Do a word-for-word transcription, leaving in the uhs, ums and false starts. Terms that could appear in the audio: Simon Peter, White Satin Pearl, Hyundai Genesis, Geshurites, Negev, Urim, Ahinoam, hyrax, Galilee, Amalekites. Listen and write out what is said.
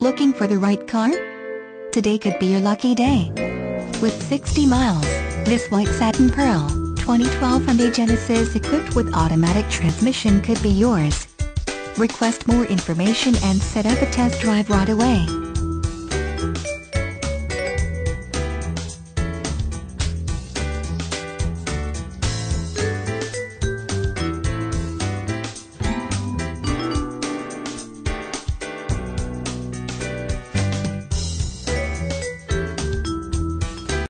Looking for the right car? Today could be your lucky day. With sixty miles, this White Satin Pearl twenty twelve Hyundai Genesis equipped with automatic transmission could be yours. Request more information and set up a test drive right away.